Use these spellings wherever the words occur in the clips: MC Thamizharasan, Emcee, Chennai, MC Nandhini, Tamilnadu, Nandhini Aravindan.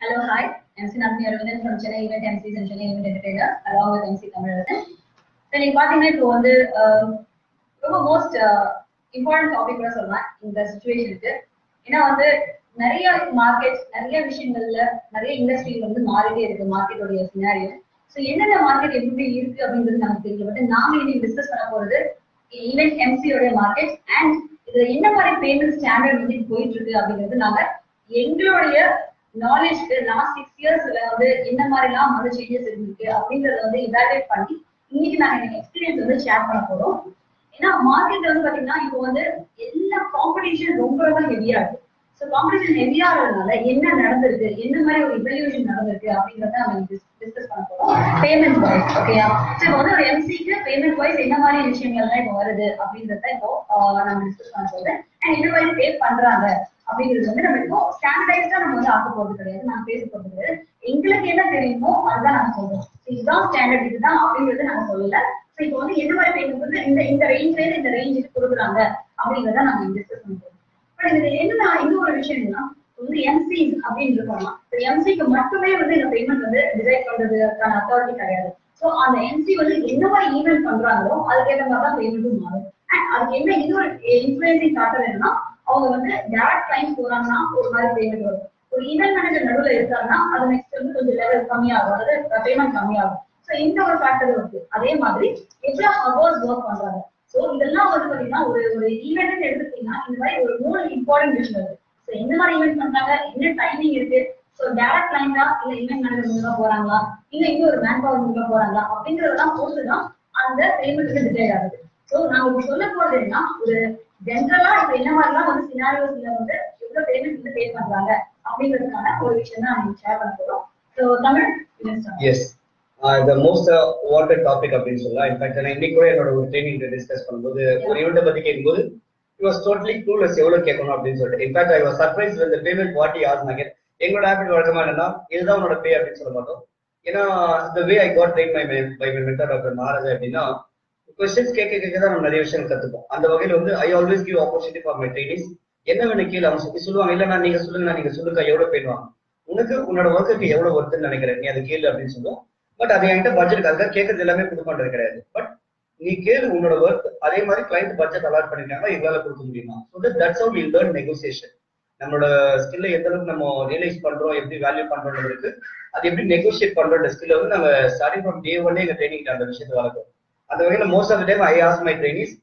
Hello, hi. MC Nandhini from Chennai event MCs and Chennai event entertainers, along with MC Thamizharasan. So, in particular, to the most important topic was in the situation. You know, the market, nariya vishayamilla, nariya industry on the market or the scenario. So, in the market, it would be easy to business something. But the name in business for the event MC or market and the in the payment standard is going to be the knowledge last 6 years in the Marilla, other changes in the evaluate party, you can experience of the chat. In a market, you want the competition room for the heavier. So, competition heavier in another evolution, discuss payment wise. Okay, so other MC payment wise in a Marilla issue like over the upbeat the type of discuss and everybody pay Pandra. Standardized and அவங்க direct client போறாங்கன்னா ஒரு மாதிரி payment வரும். ஒரு event manager நடுவுல இருக்காருன்னா அது next வந்து கொஞ்சம் லெவல் கம்மியாகும், அதாவது பேமெண்ட் கம்மியாகும். சோ இந்த ஒரு ஃபேக்டர் இருக்கு. அதே மாதிரி எவ்வளவு ஹவர்ஸ் வர்க் பண்றாங்க. சோ இதெல்லாம் வந்து பாத்தீங்கன்னா ஒரு ஒரு ஈவென்ட் எடுத்துட்டீங்கன்னா இந்த மாதிரி ஒரு மூணு இம்பார்ட்டன்ட் விஷயம் இருக்கு. சோ என்ன மாதிரி ஈவென்ட் பண்றாங்க, என்ன டைமிங் இருக்கு, சோ டைரக்ட் கிளைண்டா இல்ல ஈவென்ட் மேனேஜர் மூலமா போறாங்களா இல்ல இன்னும் ஒரு மேன் பவர் மூலமா போறாங்களா அப்படிங்கறதெல்லாம் பொறுத்துதான் அந்த பேமெண்ட்டுக்கு டிசைட் ஆகுது. சோ நான் உங்களுக்கு சொல்ல போறது என்னன்னா ஒரு ஜென்ரலா இப்ப என்ன மாதிரிலாம் வந்து சினாரியோஸ்ல வந்து எவ்வளவு பேமெண்ட் வந்து பே பண்றாங்க அப்படிங்கிறதுக்கான ஒரு விஷயம் தான் நான் ஷேர் பண்ண போறோம். So Tamil is the most awarded topic அப்படினு சொல்லலாம். In fact நான் இன்னைக்கு கூட என்னோட ஒரு ட்ரெய்னிங்ல டிஸ்கஸ் பண்ணும்போது ஒரு ஈவென்ட் பத்தி கேக்கும்போது it was totally clueless எவ்வளவு கேட்கணும் அப்படினு சொல்லிட்டு. In fact I was surprised when the payment what he asked me. எங்களோட ஆப்பில் வழக்கமா என்னன்னா இதுதான் உன்னோட பே அப்படினு சொல்ல மாட்டோம். ஏன்னா the way I got trained by my mentor Dr. Maharaja அப்படின்னா questions கேட்கதான் நம்ம நிறைய விஷயம் கத்துப்போம். அந்த வகையில வந்து I always give opportunity for my trainees. என்ன வேணும் கேள்வி அவங்க சொல்லி சொல்லுவாங்க, இல்ல நான் நீங்க சொல்லுங்க நீங்க சொல்லுங்க எவ்வளவு போயிடுவாங்க, உனக்கு உன்னோட ஒர்க்குக்கு எவ்வளவு வருதுன்னு நினைக்கிறேன் நீ அதை கேள்வி அப்படின்னு சொல்லுவோம். பட் அது என்கிட்ட பட்ஜெட் அதுக்காக கேட்கறது எல்லாமே கொடுக்க கிடையாது. பட் நீ கேள்வி உன்னோட ஒர்க் அதே மாதிரி கிளைண்ட் பட்ஜெட் அலாட் பண்ணிருக்காங்க இவ்வளவு கொடுக்க முடியுமா. So that's how we learn negotiation. நம்மளோட ஸ்கில்ல எந்த அளவுக்கு நம்ம ரியலைஸ் பண்றோம், எப்படி வேல்யூ பண்றோம்னு இருக்கு, அது எப்படி நெகோசியேட் பண்றோம் ஸ்கில்ல வந்து நம்ம ஸ்டார்டிங் ஃப்ரம் டே ஒன்னே எங்க ட்ரெய்னிங் அந்த விஷயத்தை வளர்க்கும். அந்த வகையில most of the time I ask my trainees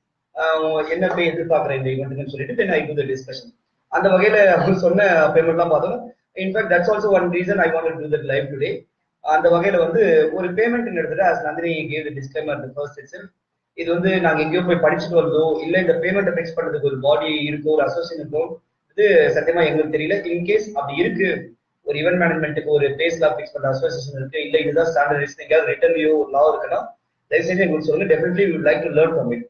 என்ன போய் எதிர்பார்க்குறேன் இந்த ஈவென்ட்னு சொல்லிட்டு தென் ஐ டு தி டிஸ்கஷன். அந்த வகையில அவங்க சொன்ன பேமெண்ட்லாம் பார்த்தோம். In fact that's also one reason I want to do that live today. அந்த வகையில வந்து ஒரு பேமெண்ட்னு எடுத்துட்டு as Nandhini gave the disclaimer the first itself, இது வந்து நாங்க எங்கேயோ போய் படிச்சுட்டு வருதோ இல்ல இந்த பேமெண்ட்டை ஃபிக்ஸ் பண்றதுக்கு ஒரு பாடி இருக்கும் ஒரு அசோசியேஷன் இருக்கும் இது சத்தியமா எங்களுக்கு தெரியல. இன்கேஸ் அப்படி இருக்கு ஒரு ஈவென்ட் மேனேஜ்மெண்ட்டுக்கு ஒரு பேஸ்லாம் ஃபிக்ஸ் பண்ற அசோசியேஷன் இருக்கு இல்ல இதுதான் ஸ்டாண்டர்டைஸ் எங்கேயாவது ரிட்டன் வியூ ஒரு லா இருக்குன்னா definitely we would like to learn from it.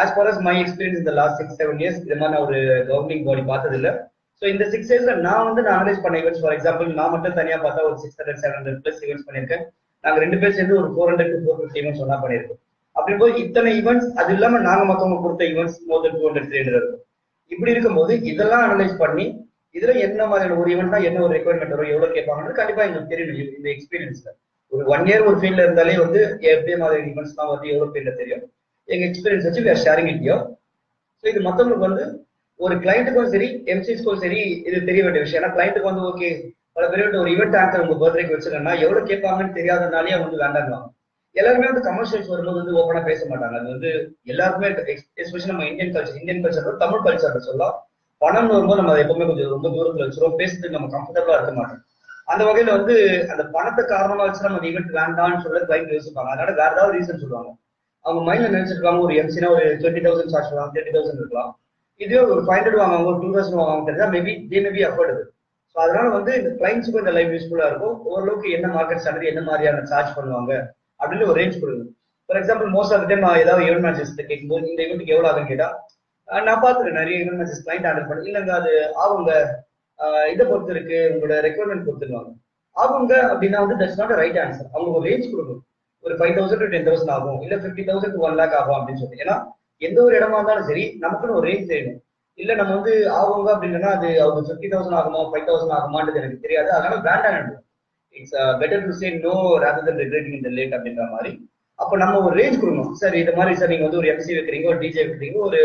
As far as my experience in the last 6-7 years, நான் ஒரு கவர்னிங் பாடி பார்த்தது இல்லை. ஸோ இந்த 6 yearsல நான் வந்து அனலைஸ் பண்ண ஈவென்ட்ஸ் ஃபார் எக்ஸாம்பிள் நான் மட்டும் தனியா பார்த்தா ஒரு 600-700+ ஈவென்ட்ஸ் பண்ணியிருக்கேன். நாங்கள் 2 பேர் சேர்ந்து ஒரு 400-450 ஈவென்ட்ஸ் ஒன்னா பண்ணியிருக்கோம். அப்படி போது இத்தனை ஈவென்ட்ஸ் அது இல்லாம நாங்க மற்றவங்க கொடுத்த ஈவென்ட்ஸ் மோர் தென் 200-300 இருக்கும். இப்படி இருக்கும்போது இதெல்லாம் அனலைஸ் பண்ணி இதுல என்ன மாதிரியான ஒரு ஈவென்ட்னா என்ன ஒரு ரெக்யர்மெண்ட் வரும் எவ்வளவு கேட்பாங்கன்னு கண்டிப்பா எங்களுக்கு தெரியும். இந்த எக்ஸ்பீரியன்ஸ்ல ஒரு 1 year ஒரு ஃபீல்ட்ல இருந்தாலே வந்து எப்படியே மாதிரி ஈவெண்ட்ஸ் தான் வந்து எவ்வளவு ஃபீல்ட்ல தெரியும் எங்க எக்ஸ்பீரியன்ஸ் வச்சு we are sharing it here. So இது மற்றவங்களுக்கு வந்து ஒரு கிளைண்ட்டுக்கும் சரி எம்சிஸ்க்கும் சரி இது தெரிய வேண்டிய விஷயம். ஏன்னா கிளைண்ட்டுக்கு வந்து ஓகே பல பேர் ஒரு ஈவெண்ட் ஆன்சர் உங்க பர்த்டேக்கு வச்சுக்கோங்கன்னா எவ்வளவு கேட்பாங்கன்னு தெரியாதனாலே அவங்க வந்து வேண்டாம். எல்லாருமே வந்து கமர்ஷியல்ஸ் வரும்போது வந்து ஓப்பனா பேச மாட்டாங்க. அது வந்து எல்லாருக்குமே எஸ்பெஷலி நம்ம இந்தியன் கல்ச்சர் தமிழ் கல்ச்சர் சொல்லலாம். பணம்னு வரும்போது நம்ம அதை எப்பவுமே கொஞ்சம் ரொம்ப தூரத்துல வச்சிருவோம், பேசுறதுக்கு நம்ம கம்ஃபர்டபுளா இருக்க மாட்டோம். அந்த வகையில வந்து அந்த பணத்தை காரணமா வச்சு நம்ம ஈவெண்ட் வேண்டாம்னு சொல்ல கிளைண்ட் யோசிப்பாங்க. அதனால வேற ஏதாவது ரீசன் சொல்லுவாங்க. அவங்க மைண்ட்ல நினைச்சிருக்காங்க ஒரு எம்சினா ஒரு 20,000 சார்ஜ் பண்ணலாம், 30,000 இருக்கலாம், இதுவே ஒரு 500 வாங்க ஒரு 2,000 வாங்க தெரிஞ்சா maybe they maybe affordable. So அதனால வந்து இந்த கிளைண்ட்ஸுக்கும் இந்த லைஃப் யூஸ்ஃபுல்லா இருக்கும். ஓரளவுக்கு என்ன மார்க்கெட் சேலரி என்ன மாதிரியான சார்ஜ் பண்ணுவாங்க அப்படின்னு ஒரு ரேஞ்ச் கொடுங்க. For example most of time நான் ஏதாவது ஈவென்ட் மேனேஜர்ஸ்ல கேட்கும்போது இந்த ஈவென்ட்க்கு எவ்வளவு ஆகுன்னு கேட்டா நான் பாத்துருக்கேன் நிறைய ஈவென்ட் மேனேஜர்ஸ் கிளைண்ட் ஆர்டர் பண்ணி இல்லைங்க அது அவங்க இதை பொறுத்து இருக்கு உங்களோட ரெக்யர்மெண்ட் கொடுத்துருவாங்க. அவங்க அப்படின்னா வந்து தட்ஸ் நாட் ரைட் ஆன்சர். அவங்க ஒரு ரேஞ்ச் கொடுக்கும் ஒரு 5,000-10,000 ஆகும் இல்ல 50,000-1 lakh ஆகும் அப்படின்னு சொல்லிட்டு. ஏன்னா எந்த ஒரு இடமா இருந்தாலும் சரி நமக்குன்னு ஒரு ரேஞ்ச் தெரியும். இல்ல நம்ம வந்து ஆகுங்க அப்படின்னா அது அவங்க 50,000 ஆகுமா 5,000 ஆகுமான்றது எனக்கு தெரியாது. அதனால வேண்டாம், it's better to say no rather than regretting in the late அப்படின்ற மாதிரி. அப்போ நம்ம ஒரு ரேஞ்ச் கொடுக்கணும். சார் இது மாதிரி சார் நீங்க வந்து ஒரு எம்சி வைக்கிறீங்க, ஒரு டிஜே வைக்கிறீங்க, ஒரு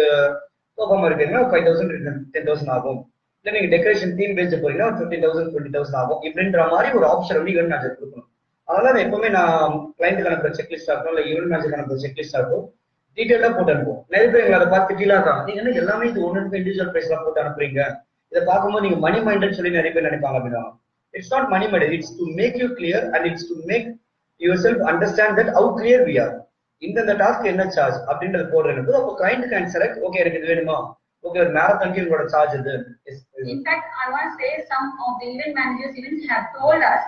பர்ஃபார்மர் வைக்கிறீங்க, 5,000 10,000 ஆகும். இல்லை நீங்க டெக்கரேஷன் தீம் பேச்சு போறீங்கன்னா 15,000 20,000 ஆகும் இப்படின்ற மாதிரி ஒரு ஆப்ஷன் வந்து ஈவென்ட் மேனேஜர் கொடுக்கணும். அதனால எப்பவுமே நான் கிளைண்ட்டுக்கு அனுப்புற செக்லிஸ்ட் ஆகட்டும், இல்லை ஈவென்ட் மேனேஜருக்கு அனுப்புற செக்லிஸ்ட் ஆகட்டும், டீட்டெயிலாக போட்டு அனுப்புவோம். நிறைய பேர் எங்களை அதை பார்த்து டீலாக இருக்காங்க, நீங்க என்ன எல்லாமே இது ஒன்றுக்கு இண்டிவிஜுவல் ப்ரைஸ்லாம் போட்டு அனுப்புறீங்க, இதை பார்க்கும்போது நீங்க மணி மைண்டன்னு சொல்லி நிறைய பேர் நினைப்பாங்க அப்படின்னா it's not money mind, it's to make you clear and it's to make yourself understand that how clear we are. இந்த டாஸ்க்கு என்ன சார்ஜ் அப்படின்றது போடுறது, அப்போ கிளைண்ட் கேன் செலக்ட், ஓகே எனக்கு இது வேணுமா, okay or marathon game got a charge it is. In fact I want to say some of the event managers even have told us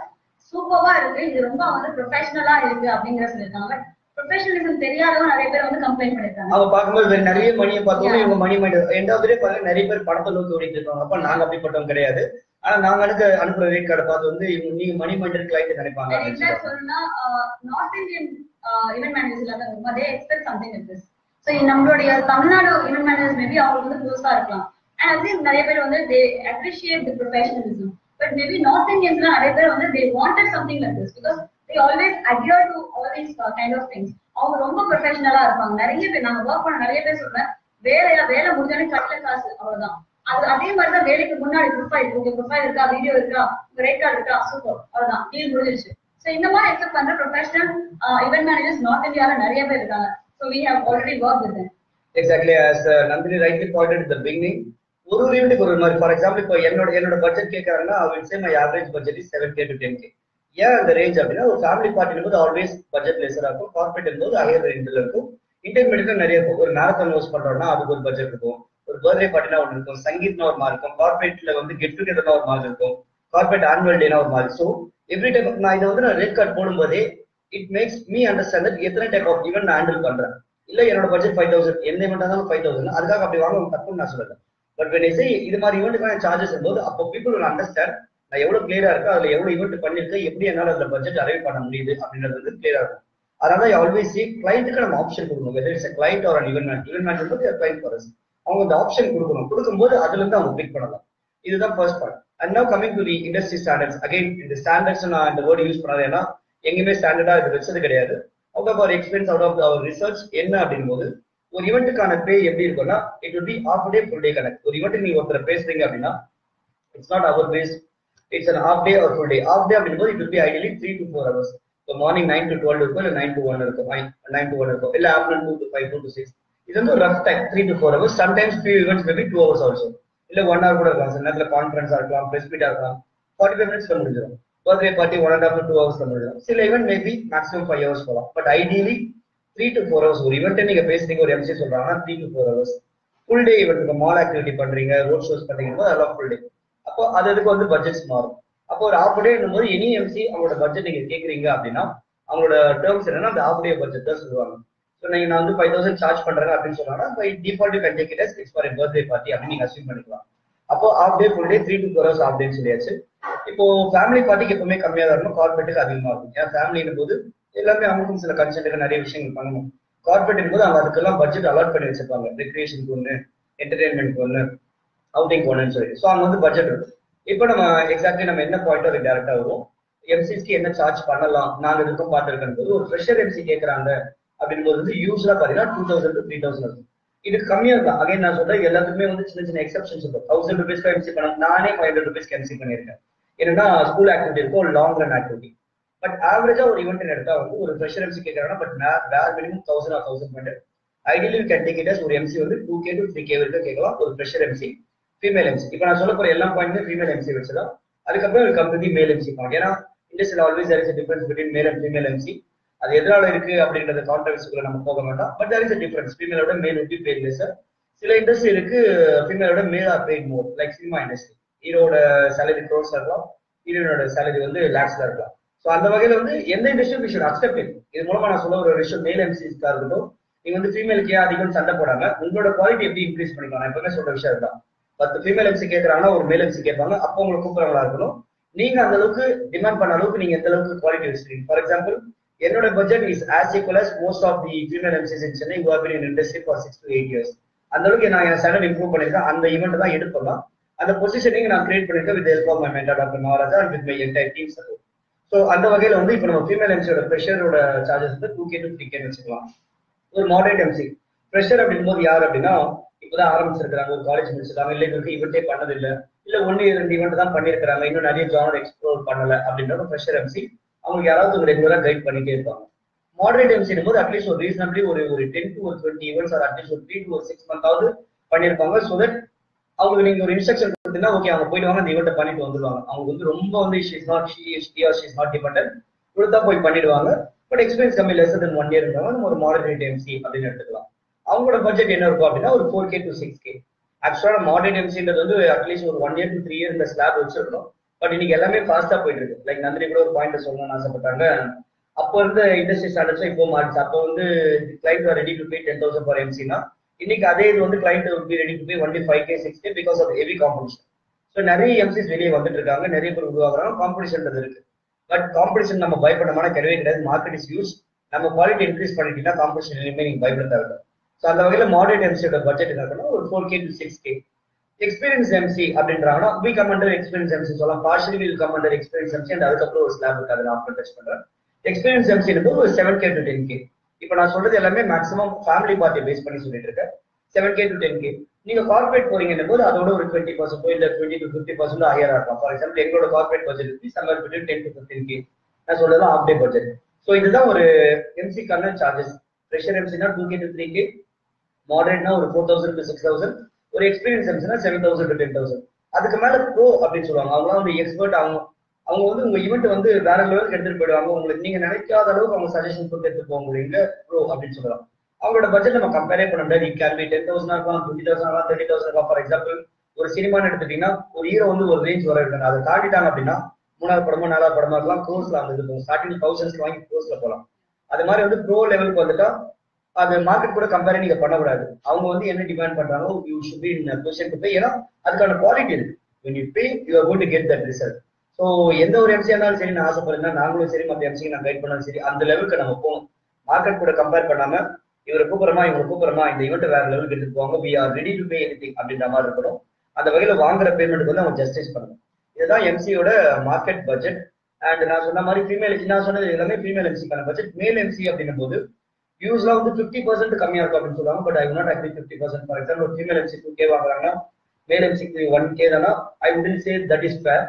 superva irukku idu romba avanga professional ah irukku abingra solranga. professionalism theriyadhu nariya per vandu complain paniranga. avanga paakumbodhu nariya maniya paathona ivanga money mind end of the day paarenga nariya per padathula ooditu irukanga. appo naanga appadi pattom kedaiyadhu, ana naanga anupra rate card paathu vandu ivanga nee money mind client nenipaanga. illa solna north indian event managers la romba they expect something like this. so நம்மளுடைய Tamil Nadu event managers maybe அவங்களுக்கு வந்து புதுசா இருக்கலாம், and I think நிறைய பேர் வந்து they appreciate the professionalism, but maybe north indiansல நிறைய பேர் வந்து they wanted something like this because they always adhere to all these kind of things. அவங்க ரொம்ப ப்ரொபஷனலா இருப்பாங்க. நிறைய பேர் நாங்க வர்க் பண்ண நிறைய பேர் சொல்றேன் வேலை முடிஞ்சோடனே கட்டல காசு அவ்வளவுதான். அது அதே மாதிரிதான் வேலைக்கு முன்னாடி ப்ரொஃபைல் இருக்கா, வீடியோ இருக்கா, ரேட் கார்டு இருக்கா, சூப்பர் அவ்வளவுதான் டீல் முடிஞ்சிருச்சு. ஸோ இந்த மாதிரி எக்ஸப்ட் பண்ற ப்ரொஃபஷனல் ஈவென்ட் மேனேஜர்ஸ் நார்த் இந்தியாவில நிறைய பேர் இருக்காங்க. so we have already worked with them. exactly as Nandhini rightly pointed at the beginning, oru event oru mari for example ipo ennoda budget kekarana I will say my average budget is 7K to 10K. yeah the range appadina or family party nadu always budget lesser aagum, corporate nadu higher range la irukum, intermediate la nariya irukum. oru marathon host pandrona adukku oru budget irukum, oru birthday party la oru irukum, sangeet na oru mari irukum, corporate la vandu get together na oru mari irukum, corporate annual day na oru mari. so every time na idha vandu red card podumbodhe it makes me understand that எத்தனை type of event நான் handle பண்றேன். இல்ல என்னோட budget 5000, என்ன event ஆனாலும் 5000, அதுக்காக அப்படி வாங்க தப்புன்னு நான் சொல்றேன். பட் when I say இது மாதிரி ஈவெண்ட்டுக்கான சார்ஜஸ் போது அப்போ people will understand நான் எவ்வளவு கிளியரா இருக்கேன், அதுல எவ்வளவு ஈவெண்ட் பண்ணிருக்கேன், எப்படி என்னால அதுல பட்ஜெட் அரைவ் பண்ண முடியுது அப்படின்றது வந்து கிளியரா இருக்கும். அதனால ஆல்வேஸ் கிளைண்ட்டுக்கு நம்ம ஆப்ஷன் கொடுக்கணும். whether it's a client or an event manager வந்து client for us அவங்க அந்த ஆப்ஷன் கொடுக்கணும். கொடுக்கும்போது அதுல இருந்து அவங்க பிக் பண்ணலாம். இதுதான் first part. and now coming to the industry standards, again இந்த ஸ்டாண்டர்ட்ஸ் நான் இந்த வேர்ட் யூஸ் பண்ணது ஏன்னா எங்கேயுமே ஸ்டாண்டர்டா இது வச்சது கிடையாது. Out of our experience, out of our research என்ன அப்படின் போது ஒரு இவெண்ட்டுக்கான பே எப்படி இருக்கும்னா it will be half day full day கணக்கு. ஒரு இவெண்ட் நீங்க ஒருத்தர் பேசுறீங்க அப்படின்னா it's not hour base, it's an half day ஒரு ஃபுல் டே. ஹாஃப் டே அப்படின் போது it will be ideally 3 to 4 hours. இப்போ மார்னிங் 9 to 12 இருக்கும், இல்லை 9 to 1 இருக்கும், 9 to 1 இருக்கும், இல்லை ஆஃப்டர்நூன் 2 to 5 2 to 6. இது வந்து rough time 3 to 4 hours. Sometimes few events maybe 2 hours also, இல்லை 1 hour கூட இருக்கலாம். சில நேரத்தில் கான்ஃபரன்ஸா இருக்கலாம், ப்ரெஸ் மீட்டா இருக்கலாம், 45 minutes முடிஞ்சிடும். Birthday party 1.5 to 2 hours நடக்கும். சில ஈவென்ட் மேபி மேக்ஸிமம் 5 hours போகலாம். But ideally 3 to 4 hours. ஒரு ஈவெண்ட் நீங்க பேசுறீங்க, ஒரு எம்சி சொல்றாங்கன்னா 3 to 4 hours. Full day event mall activity பண்றீங்க, ரோட் ஷோஸ் பண்றீங்க, அதெல்லாம் ஃபுல் டே. அப்போ அதுக்கு வந்து பட்ஜெட்ஸ் மாறும். அப்போ ஒரு ஹாஃப் டே போது எனி எம்சி அவங்களோட பட்ஜெட் நீங்க கேட்குறீங்க அப்படின்னா அவங்களோட டேர்ம்ஸ் என்னன்னா அந்த ஹாஃப் டே பட்ஜெட் தான் சொல்லுவாங்க. ஸோ நீங்க நான் வந்து 5,000 சார்ஜ் பண்றேன் அப்படின்னு சொன்னாங்கன்னா by default can take it as it's for a birthday party அப்படின்னு நீங்க அசூம் பண்ணிக்கலாம். அப்போ half day full day 3 to 4 hours half டேன்னு சொல்லியாச்சு. இப்போ ஃபேமிலி பார்ட்டிக்கு எப்பவுமே கம்மியாக இருக்கும், கார்பரேட்டுக்கு அதிகமாக இருக்கும். ஏன்னா ஃபேமிலின் போது எல்லாமே அவங்களுக்கும் சில கன்சென்ட் நிறைய விஷயங்கள் பண்ணணும். கார்பரேட்டின் போது அவங்க அதுக்கெல்லாம் பட்ஜெட் அலாட் பண்ணி வச்சிருப்பாங்க, ரெக்ரியேஷனுக்கு ஒன்று, என்டர்டைன்மெண்ட்க்கு ஒன்று, அவுட்டிங் ஒன்றுன்னு சொல்லி. ஸோ அவங்க வந்து பட்ஜெட் இருக்கும். இப்போ நம்ம எக்ஸாக்ட்லி நம்ம என்ன பாயிண்ட் ஒரு டேரக்டா வரும், எம்சிஸ்க்கு என்ன சார்ஜ் பண்ணலாம் நாங்கள் இதுக்கும் பார்த்துருக்கேன் போது ஒரு ஃப்ரெஷர் எம்சி கேட்குறாங்க அப்படின்போது வந்து யூஸ்வலா பார்த்தீங்கன்னா 2,000 to 3,000 இருக்கும். இது கம்மியாக தான். அகைன் நான் சொல்றேன் எல்லாத்துக்குமே வந்து சின்ன சின்ன எக்ஸப்ஷன்ஸ் இருக்கும். 1,000 rupees எம்சி பண்ண நானே 500 rupees எம்சி பண்ணியிருக்கேன். என்னன்னா ஸ்கூல் ஆக்டிவிட்டி இருக்கும், ஒரு லாங் ரன் ஆக்டிவிட்டி. பட் ஆவரேஜா ஒரு ஈவெண்ட் எடுத்தா வந்து ஒரு ஃப்ரெஷர் எம்சி கேட்கறாங்கன்னா பட் வேற minimum 1,000 or 1,500. Ideally can take it as ஒரு எம்சி வந்து 2K to 3K வரைக்கும் கேட்கலாம். ஒரு ஃப்ரெஷர் எம்சி, ஃபீமேல் எம்சி. இப்போ நான் சொல்ல போற எல்லா பாயிண்ட்மே ஃபீமேல் எம்சி வச்சுதான். அதுக்கப்புறம் கம்பெனி மேல் எம்சி பாங்க. ஏன்னா industrial always there is a difference between male and female MC. அது எதனால இருக்கு அப்படின்றத கான்ட்ரவர்சிக்குள்ள நம்ம போக வேண்டாம். But there is a difference. ஃபீமேலோட மேல் வந்து பேட் லெஸ். சில இண்டஸ்ட்ரி இருக்கு ஃபீமேலோட male are paid more, like cinema industry. ஹீரோட சேலரி க்ரோர்ஸ் இருக்கலாம், ஹீரோனோட சேலரி வந்து லேக்ஸ்ல இருக்கலாம். ஸோ அந்த வகையில வந்து எந்த இண்டஸ்ட்ரியும் அக்செப்ட் இருக்கு. இது மூலமா நான் சொல்ல ஒரு விஷயம், மேல் எம்சிஸ்க்கா இருக்கட்டும் நீங்க வந்து ஃபீமேலுக்கு ஏன் அதிகம் சண்டை போடாங்க, உங்களோட குவாலிட்டி எப்படி இன்க்ரீஸ் பண்ணிக்கலாம். நான் எப்பவுமே சொல்ற விஷயம் தான், 10 female எம்சி கேட்கறாங்கன்னா ஒரு மேல் எம்சி கேட்பாங்க. அப்போ உங்களுக்கு கூப்பிடறவங்களா இருக்கணும். நீங்க அந்த அளவுக்கு டிமாண்ட் பண்ண அளவுக்கு நீங்க எந்த அளவுக்கு குவாலிட்டி வச்சிருக்கீங்க. ஃபார் எக்ஸாம்பிள் என்னோட budget is as equal as most of the female MCs in Chennai. Industry for 6 to 8 years. அந்த அளவுக்கு நான் என் சேனல் இம்ப்ரூவ் பண்ணிருக்கேன். அந்த ஈவெண்ட் தான் எடுக்கலாம். அந்த பொசிஷனிங் நான் கிரியேட் பண்ணிருக்கேன் with help of my mentor doctor Maharaja and with my entire team. So அந்த வகையில் வந்து இப்போ நம்ம ஃபீமேல் எம்சியோட ப்ரெஷரோட சார்ஜஸ் வந்து 2K to 3Kன்னு வச்சுக்கலாம். ஒரு மாடரேட் எம்சி ப்ரெஷர் அப்படிங்கும் போது யார் அப்படின்னா இப்போதான் ஆரம்பிச்சிருக்கிறாங்க, ஒரு காலேஜ் முடிச்சிருக்காங்க, இல்லை இவருக்கு இவெண்டே பண்ணது இல்லை, இல்லை 1-2 ஈவெண்ட் தான் பண்ணியிருக்கிறாங்க, இன்னும் நிறைய ஜானர் எக்ஸ்ப்ளோர் பண்ணலை அப்படின்ற ப்ரெஷர் எம்சி அவங்களுக்கு யாராவது ரெகுலராக கைட் பண்ணிட்டே இருப்பாங்க. மாடரேட் எம்சிடும் போது அட்லீஸ்ட் ஒரு ரீசனபிளி ஒரு 10 to 20 ஈவெண்ட்ஸ் ஆர் அட்லீஸ்ட் ஒரு 3 to 6 மந்த்தாவது பண்ணியிருப்பாங்க. ஸோ தட் அவங்களுக்கு நீங்க ஒரு இன்ஸ்ட்ரக்ஷன் கொடுத்தீங்கன்னா ஓகே அவங்க போயிடுவாங்க, அந்த ஈவெண்ட்டை பண்ணிட்டு வந்துடுவாங்க. அவங்க வந்து ரொம்ப வந்து she is not dependent கொடுத்தா போய் பண்ணிடுவாங்க. பட் எக்ஸ்பீரியன்ஸ் கம்மி லெஸ் தென் 1 year இருந்தாங்க நம்ம ஒரு மாடரேட் எம்சி அப்படின்னு எடுத்துக்கலாம். அவங்களோட பட்ஜெட் என்ன இருக்கும் அப்படின்னா ஒரு 4K to 6K. ஆக்சுவலாக மாடரேட் எம்சின்றது வந்து அட்லீஸ்ட் ஒரு 1 year to 3 year இந்த ஸ்லாப் வச்சிருக்கணும். பட் இன்னைக்கு எல்லாமே ஃபாஸ்டா போயிட்டு இருக்கு. லைக் நந்தினி கூட ஒரு பாயிண்ட் சொல்லணும்னு ஆசைப்பட்டாங்க. அப்போ இருந்த இண்டஸ்ட்ரி ஸ்டாண்டர்ட்ஸ் இப்போ மாறிச்சு. அப்போ வந்து client ready to pay 10,000 for எம்சினா, இன்னைக்கு அதே இது வந்து client would be ready to pay only 5K, 6K because of heavy competition. So நிறைய எம்சிஸ் வெளியே வந்துட்டு இருக்காங்க, நிறைய பேர் உருவாக்குறாங்க, காம்படிஷன்றது இருக்கு. பட் காம்படிஷன் நம்ம பயப்படமான கிடையவே கிடையாது. மார்க்கெட் இஸ் யூஸ், நம்ம குவாலிட்டி இன்க்ரீஸ் பண்ணிட்டீங்கன்னா காம்படிஷன் இனிமேல் நீங்கள் பயப்பட தேவை. ஸோ அந்த வகையில் மாடரேட் எம்சியோட பட்ஜெட் என்ன இருக்குன்னா ஒரு 4K to 6K. Experience MC அப்படின்றாங்கன்னா வி கமெண்டர் எக்ஸ்பீரியன்ஸ் எம்சி சொல்லலாம். Partially will commander experience MC and அதுக்கப்புறம் ஒரு ஸ்லாப் இருக்கு, அதில் ஆஃப்டர் டச் பண்ணுறேன். எக்ஸ்பீரியன்ஸ் எம்சி இருக்கும் ஒரு 7K to 10K. இப்போ நான் சொல்றது எல்லாமே மேக்ஸிமம் ஃபேமிலி பார்ட்டியை பேஸ் பண்ணி சொல்லிட்டு இருக்கேன். 7K to 10K. நீங்க கார்பரேட் போறீங்கன்னும் போது அதோட ஒரு 20% போய் இல்லை 20 to 50% ஹையரா இருக்கும். ஃபார் எக்ஸாம்பிள் எங்களோட கார்பரேட் பட்ஜெட் வந்து சம்மர் பிட்வீன் 10 to 15K. நான் சொல்றதுலாம் ஆஃப் டே பட்ஜெட். ஸோ இதுதான் ஒரு எம்சி கான சார்ஜஸ். ப்ரெஷர் எம்சினா 2K to 3K, மாடரேட்னா ஒரு 4,000 to 6,000, ஒரு எக்ஸ்பீரியன்ஸ் எம்சினா 7,000 to 10,000. அதுக்கு மேல ப்ரோ அப்படின்னு சொல்லுவாங்க. அவங்களாம் வந்து எக்ஸ்பர்ட். அவங்க வந்து உங்க ஈவெண்ட் வந்து வேற லெவலுக்கு எடுத்துட்டு போயிடுவாங்க. உங்களுக்கு நீங்க நினைக்காத அளவுக்கு அவங்க சஜஷன் கொடுத்து எடுத்துட்டு போக முடியுங்க ப்ரோ அப்படின்னு சொல்லலாம். அவங்களோட பட்ஜெட் நம்ம கம்பேரே பண்ண முடியாது. இட் கேன் பி 10,000 ஆகலாம், 20,000 ஆகலாம், 30,000 ஆகலாம். ஃபார் எக்ஸாம்பிள் ஒரு சினிமான்னு எடுத்துட்டீங்கன்னா ஒரு ஹீரோ வந்து ஒரு ரேஞ்ச் வர இருக்காங்க, அதை தாண்டிட்டாங்க அப்படின்னா 3வது படமோ 4வது படமா இருக்கலாம், க்ரோஸ்ல அந்த இருக்கும். ஸ்டார்டிங் தௌசண்ட்ஸ் வாங்கி க்ரோஸ்ல போகலாம். அது மாதிரி வந்து ப்ரோ லெவலுக்கு வந்துட்டா அது மார்க்கெட் கூட கம்பேரே நீங்க பண்ணக்கூடாது. அவங்க வந்து என்ன டிமாண்ட் பண்றாங்களோ you should be in position to pay. ஏன்னா அதுக்கான குவாலிட்டி இருக்கு. When you pay you are going to get that result. So எந்த ஒரு எம்சியா இருந்தாலும் சரி நான் ஆசைப்படுறேன்னா நாங்களும் சரி மற்ற எம்சிக்கு நான் கைட் பண்ணாலும் சரி அந்த லெவலுக்கு நம்ம போகணும். மார்க்கெட் கூட கம்பேர் பண்ணாம இவரை கூப்பிடறமா இவங்க கூப்பிடறமா இந்த ஈவெண்ட் வேற லெவலுக்கு எடுத்துட்டு போவாங்க. We are ready to pay anything அப்படின்ற மாதிரி இருக்கணும். அந்த வகையில வாங்குற பேமெண்ட்டுக்கு வந்து அவங்க ஜஸ்டிஸ் பண்ணணும். இதுதான் எம்சியோட மார்க்கெட் பட்ஜெட். அண்ட் நான் சொன்ன மாதிரி ஃபீமேல் நான் சொன்னது எல்லாமே ஃபீமேல் எம்சிக்கான பட்ஜெட். மேல் எம்சி அப்படின்னும் போது யூஸ்ல வந்து 50% கம்மியா இருக்கும் அப்படின்னு சொல்லுவாங்க. But I will not agree 50%. For example ஒரு ஃபீமேல் எம்சி 2K வாங்குறாங்கன்னா மேல் எம்சிக்கு 1K தானா, I wouldn't say that is fair.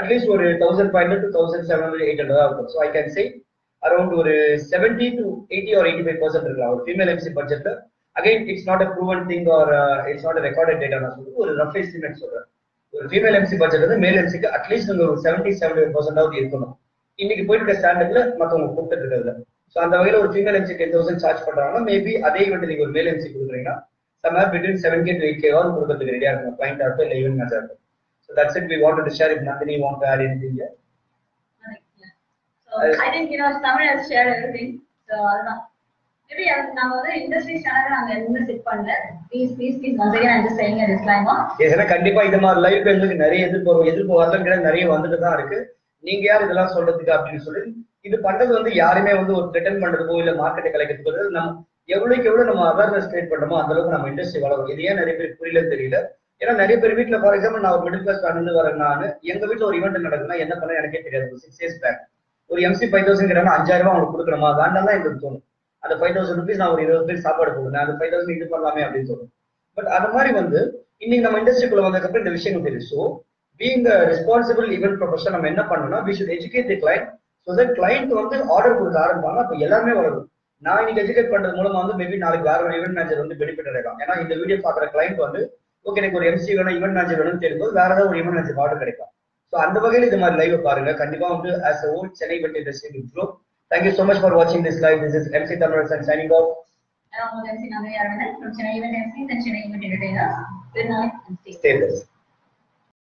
At least ஒரு 1,500 to 1,700 to 800 தான் இருக்கும். So I can say around ஒரு 70 to 80 or 85% இருக்கலாம் ஒரு ஃபீமேல் எம்சி பட்ஜெட்ல. Again it's not a proven thing or it's not a recorded data. நான் சொல்லிட்டு ஒரு ரஃப் எஸ்டிமேட் சொல்றேன். ஒரு ஃபீமேல் எம்சி பட்ஜெட் வந்து மேல் எம்சிக்கு அட்லீஸ்ட் ஒரு 70-75% இருக்கணும். இன்னைக்கு போயிட்டு இருக்க ஸ்டாண்டர்ட்ல மற்றவங்க கூப்பிட்டு இருக்கிறது. ஸோ அந்த வகையில் ஒரு ஃபீமேல் எம்சி 10,000 சார்ஜ் பண்றாங்கன்னா மேபி அதே ஈவெண்ட் நீங்க ஒரு மேல் எம்சி கொடுக்குறீங்கன்னா somewhere between 7K to 8K கொடுக்கறதுக்கு ரெடியா இருக்கும் கிளைண்டா இருக்கும் இல்லை ஈவெண்ட் மேட்சா இருக்கும். So that's it. We wanted to share. If Nandini want to add anything here. Yeah. So I think someone has shared everything. So maybe now the industry channel anga enna sit pannala. Please once again I'm just saying a disclaimer. Yes, na kandipa idha mar live engalukku nariya edhirpo varthangala nariya vandhuta dhaan irukku. Neenga yaar idella solradhukku appdi solren. Idu pandradhu vandu yaarume vandu or threaten pandradhuko illa market kalaikradhuko nam evlukku evlo nam awareness create pandromo andalukku nam industry valarum. Idhu yen nariya peru puriyala theriyala. ஏன்னா நிறைய பேர் வீட்டில் for example நான் ஒரு middle class family வரேன், நான் எங்க வீட்டில் ஒரு ஈவெண்ட் நடக்குதுன்னா என்ன பண்ண எனக்கே தெரியாது. ஒரு 6 years பேக் ஒரு எம்சி 5,000 கிட்ட 5,000 அவங்களுக்கு கொடுக்குறோமா வேண்டாம் தான் எனக்கு தோணும். அந்த 5,000 rupees நான் ஒரு 20 பேர் சாப்பாடு போடுறேன், அந்த 5,000 இது பண்ணலாமே அப்படின்னு சொல்லுவேன். பட் அது மாதிரி வந்து இன்னைக்கு நம்ம இண்டஸ்ட்ரிக்குள்ள வந்ததுக்கப்புறம் இந்த விஷயம் தெரியும். So being responsible event profession நம்ம என்ன பண்ணணும்னா we should educate the client. So that client வந்து ஆர்டர் கொடுக்க ஆரம்பிப்பாங்க. அப்போ எல்லாமே வளரும். நான் இன்னைக்கு எஜுகேட் பண்றது மூலமா வந்து மேபி நாளைக்கு வேற ஒரு ஈவெண்ட் மேனேஜர் வந்து பெனிஃபிட் அடையலாம். ஏன்னா இந்த வீடியோ பார்க்குற கிளைண்ட் வந்து ஓகே எனக்கு ஒரு எம்சி வேணும் ஈவெண்ட் மேனேஜர் வேணும்னு தெரியும்போது வேற ஏதாவது ஒரு ஈவெண்ட் மேனேஜர் ஆர்டர் கிடைக்கும். ஸோ அந்த வகையில் இது மாதிரி லைவ் பாருங்க. கண்டிப்பா வந்து as a whole Chennai event industry improve. Thank you so much for watching this live. This is MC Thamizharasan signing off. I am MC Nandhini from Chennai event MC and Chennai event entertainers. Good night and stay safe.